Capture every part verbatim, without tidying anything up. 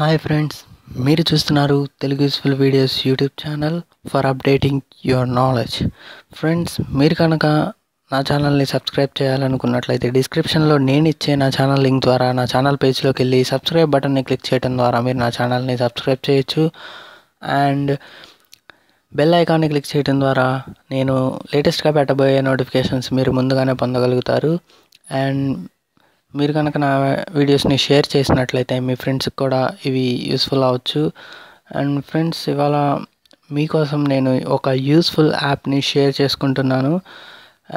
Hi friends, మీరు చూస్తున్నారు Telugu useful videos YouTube channel for updating your knowledge. Friends, మీరు కనుక నా ఛానల్ని సబ్స్క్రైబ్ చేయాలనుకున్నట్లయితే డిస్క్రిప్షన్లో నేను ఇచ్చే నా ఛానల్ లింక్ ద్వారా నా ఛానల్ పేజ్లోకి వెళ్ళి సబ్స్క్రైబ్ బటన్ని క్లిక్ చేయడం ద్వారా మీరు నా ఛానల్ని సబ్స్క్రైబ్ చేయొచ్చు. అండ్ బెల్ ఐకాన్ని క్లిక్ చేయడం ద్వారా నేను లేటెస్ట్గా పెట్టబోయే నోటిఫికేషన్స్ మీరు ముందుగానే పొందగలుగుతారు. అండ్ మీరు కనుక నా వీడియోస్ని షేర్ చేసినట్లయితే మీ ఫ్రెండ్స్కి కూడా ఇవి యూస్ఫుల్ అవ్వచ్చు. అండ్ ఫ్రెండ్స్, ఇవాళ మీకోసం నేను ఒక యూస్ఫుల్ యాప్ని షేర్ చేసుకుంటున్నాను.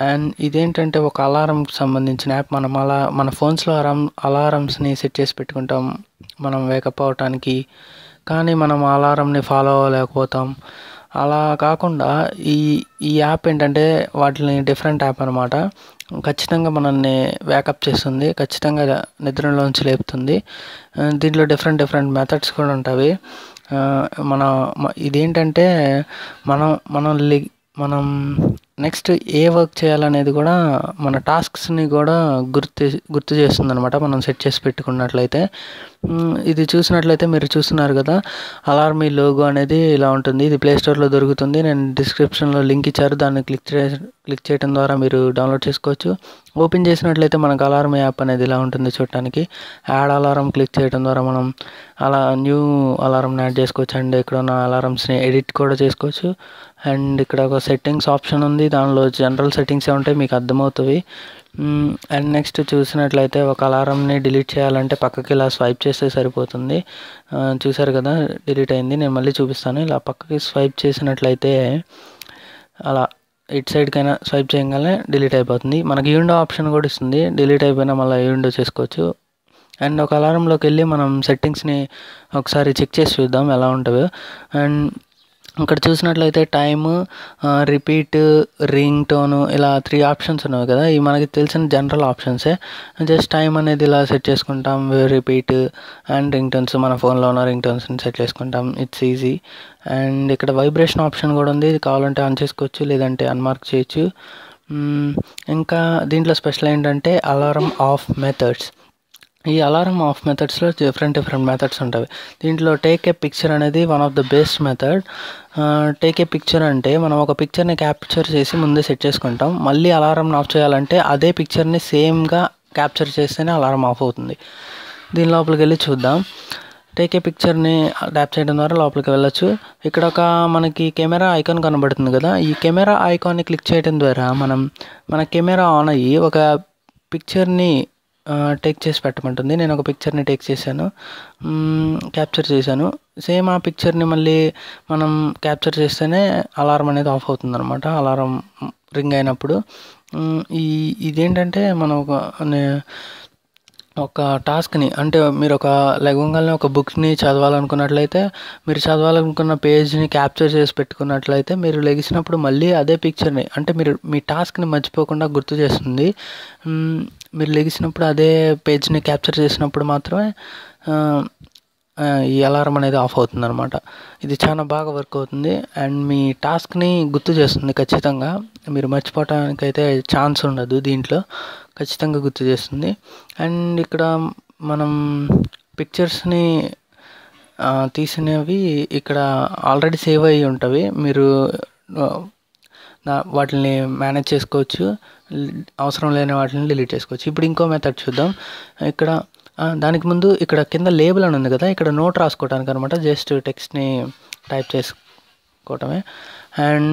అండ్ ఇదేంటంటే ఒక అలారంకి సంబంధించిన యాప్. మనం అలా మన ఫోన్స్లో అలారం అలారమ్స్ని సెట్ చేసి పెట్టుకుంటాం మనం వేకప్ అవటానికి, కానీ మనం అలారంని ఫాలో అవ్వలేకపోతాం. అలా కాకుండా ఈ ఈ యాప్ ఏంటంటే వాటిని డిఫరెంట్ యాప్ అనమాట. ఖచ్చితంగా మనల్ని వేకప్ చేస్తుంది, ఖచ్చితంగా నిద్రలోంచి లేపుతుంది. దీంట్లో డిఫరెంట్ డిఫరెంట్ మెథడ్స్ కూడా ఉంటాయి. మన ఇదేంటంటే మనం మనం లి మనం నెక్స్ట్ ఏ వర్క్ చేయాలనేది కూడా మన టాస్క్స్ని కూడా గుర్తు గుర్తు చేస్తుంది అనమాట మనం సెట్ చేసి పెట్టుకున్నట్లయితే. ఇది చూసినట్లయితే మీరు చూస్తున్నారు కదా, అలార్మీ లోగో అనేది ఇలా ఉంటుంది. ఇది ప్లేస్టోర్లో దొరుకుతుంది. నేను డిస్క్రిప్షన్లో లింక్ ఇచ్చారు, దాన్ని క్లిక్ చే క్లిక్ చేయడం ద్వారా మీరు డౌన్లోడ్ చేసుకోవచ్చు. ఓపెన్ చేసినట్లయితే మనకు అలార్మీ యాప్ అనేది ఇలా ఉంటుంది చూడటానికి. యాడ్ అలారం క్లిక్ చేయడం ద్వారా మనం అలా న్యూ అలారంని యాడ్ చేసుకోవచ్చు. అండ్ ఇక్కడ ఉన్న అలారమ్స్ని ఎడిట్ కూడా చేసుకోవచ్చు. అండ్ ఇక్కడ ఒక సెట్టింగ్స్ ఆప్షన్ ఉంది, దానిలో జనరల్ సెట్టింగ్సే ఉంటాయి, మీకు అర్థమవుతుంది. అండ్ నెక్స్ట్ చూసినట్లయితే ఒక అలారంని డిలీట్ చేయాలంటే పక్కకి ఇలా స్వైప్ చేస్తే సరిపోతుంది. చూసారు కదా, డిలీట్ అయింది. నేను మళ్ళీ చూపిస్తాను. ఇలా పక్కకి స్వైప్ చేసినట్లయితే అలా ఇటు సైడ్కైనా స్వైప్ చేయగానే డిలీట్ అయిపోతుంది. మనకి యూండో ఆప్షన్ కూడా ఇస్తుంది, డిలీట్ అయిపోయినా మళ్ళీ యూండో చేసుకోవచ్చు. అండ్ ఒక అలారంలోకి వెళ్ళి మనం సెట్టింగ్స్ని ఒకసారి చెక్ చేసి చూద్దాం ఎలా ఉంటుందో. అండ్ ఇక్కడ చూసినట్లయితే టైము, రిపీట్, రింగ్ టోను, ఇలా త్రీ ఆప్షన్స్ ఉన్నాయి కదా. ఇవి మనకి తెలిసిన జనరల్ ఆప్షన్సే. జస్ట్ టైం అనేది ఇలా సెట్ చేసుకుంటాం, రిపీట్ అండ్ రింగ్ టోన్స్ మన ఫోన్లో ఉన్న రింగ్ టోన్స్ని సెట్ చేసుకుంటాం. It's easy. అండ్ ఇక్కడ వైబ్రేషన్ ఆప్షన్ కూడా ఉంది, ఇది కావాలంటే ఆన్ చేసుకోవచ్చు, లేదంటే అన్మార్క్ చేయొచ్చు. ఇంకా దీంట్లో స్పెషల్ ఏంటంటే అలారం ఆఫ్ మెథడ్స్. ఈ అలారం ఆఫ్ మెథడ్స్లో డిఫరెంట్ డిఫరెంట్ మెథడ్స్ ఉంటాయి. దీంట్లో టేక్ ఏ పిక్చర్ అనేది one of the best method. Take a picture అంటే మనం ఒక పిక్చర్ని క్యాప్చర్ చేసి ముందే సెట్ చేసుకుంటాం. మళ్ళీ అలారంని ఆఫ్ చేయాలంటే అదే పిక్చర్ని సేమ్గా క్యాప్చర్ చేస్తేనే అలారం ఆఫ్ అవుతుంది. దీని లోపలికి వెళ్ళి చూద్దాం. టేక్ ఏ పిక్చర్ని ట్యాప్ చేయడం ద్వారా లోపలికి వెళ్ళొచ్చు. ఇక్కడ ఒక మనకి కెమెరా ఐకాన్ కనబడుతుంది కదా. ఈ కెమెరా ఐకాన్ని క్లిక్ చేయడం ద్వారా మనం మన కెమెరా ఆన్ అయ్యి ఒక పిక్చర్ని టేక్ చేసి పెట్టమంటుంది. నేను ఒక పిక్చర్ని టేక్ చేశాను, క్యాప్చర్ చేశాను. సేమ్ ఆ పిక్చర్ని మళ్ళీ మనం క్యాప్చర్ చేస్తేనే అలారం అనేది ఆఫ్ అవుతుంది అనమాట, అలారం రింగ్ అయినప్పుడు. ఈ ఇదేంటంటే మనం ఒక ఒక టాస్క్ని, అంటే మీరు ఒక లెగంగానే ఒక బుక్ని చదవాలనుకున్నట్లయితే మీరు చదవాలనుకున్న పేజ్ని క్యాప్చర్ చేసి పెట్టుకున్నట్లయితే మీరు లెగిసినప్పుడు మళ్ళీ అదే పిక్చర్ని, అంటే మీరు మీ టాస్క్ని మర్చిపోకుండా గుర్తు చేస్తుంది. మీరు లెగిసినప్పుడు అదే పేజ్ని క్యాప్చర్ చేసినప్పుడు మాత్రమే ఈ అలారం అనేది ఆఫ్ అవుతుంది అనమాట. ఇది చాలా బాగా వర్క్ అవుతుంది అండ్ మీ టాస్క్ని గుర్తు చేస్తుంది. ఖచ్చితంగా మీరు మర్చిపోవటానికైతే ఛాన్స్ ఉండదు, దీంట్లో ఖచ్చితంగా గుర్తు చేస్తుంది. అండ్ ఇక్కడ మనం పిక్చర్స్ని తీసినవి ఇక్కడ ఆల్రెడీ సేవ్ అయ్యి ఉంటవి, మీరు వాటిని మేనేజ్ చేసుకోవచ్చు, అవసరం లేని వాటిని డిలీట్ చేసుకోవచ్చు. ఇప్పుడు ఇంకో మెథడ్ చూద్దాం. ఇక్కడ దానికి ముందు ఇక్కడ కింద లేబుల్ అని ఉంది కదా, ఇక్కడ నోట్ రాసుకోవడానికి అనమాట, జస్ట్ టెక్స్ట్ని టైప్ చేసుకోవటమే. అండ్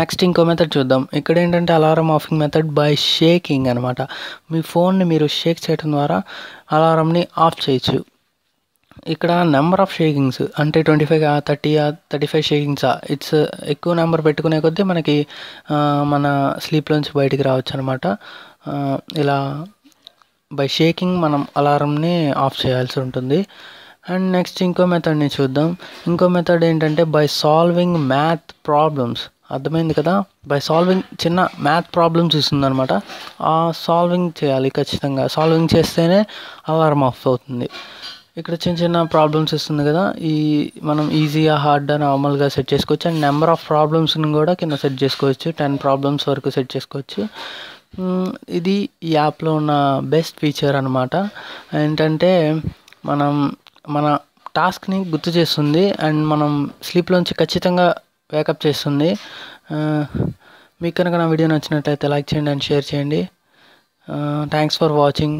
నెక్స్ట్ ఇంకో మెథడ్ చూద్దాం. ఇక్కడ ఏంటంటే alarm offing method by shaking అనమాట. మీ ఫోన్ని మీరు షేక్ చేయడం ద్వారా అలారంని ఆఫ్ చేయొచ్చు. ఇక్కడ నెంబర్ ఆఫ్ షేకింగ్స్ అంటే twenty five thirty thirty five షేకింగ్సా, ఇట్స్ ఎక్కువ నెంబర్ పెట్టుకునే కొద్దీ మనకి మన స్లీప్లోంచి బయటికి రావచ్చు అనమాట. ఇలా బై షేకింగ్ మనం అలారంని ఆఫ్ చేయాల్సి ఉంటుంది. అండ్ నెక్స్ట్ ఇంకో మెథడ్ని చూద్దాం. ఇంకో మెథడ్ ఏంటంటే బై సాల్వింగ్ మ్యాథ్ ప్రాబ్లమ్స్. అర్థమైంది కదా, బై సాల్వింగ్ చిన్న మ్యాథ్ ప్రాబ్లమ్స్ ఇస్తుంది అనమాట. ఆ సాల్వింగ్ చేయాలి ఖచ్చితంగా, సాల్వింగ్ చేస్తేనే అలారం ఆఫ్ అవుతుంది. ఇక్కడ చిన్న చిన్న ప్రాబ్లమ్స్ ఇస్తుంది కదా, ఈ మనం ఈజీగా హార్డ్గా నార్మల్గా సెట్ చేసుకోవచ్చు. అండ్ నెంబర్ ఆఫ్ ప్రాబ్లమ్స్ని కూడా కింద సెట్ చేసుకోవచ్చు, టెన్ ప్రాబ్లమ్స్ వరకు సెట్ చేసుకోవచ్చు. ఇది ఈ యాప్లో ఉన్న బెస్ట్ ఫీచర్ అనమాట. ఏంటంటే మనం మన టాస్క్ని గుర్తు చేస్తుంది అండ్ మనం స్లీప్లోంచి ఖచ్చితంగా వేకప్ చేస్తుంది. మీకు కనుక నా వీడియో నచ్చినట్లయితే లైక్ చేయండి అండ్ షేర్ చేయండి. Thanks for watching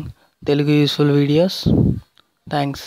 Telugu useful videos. Thanks.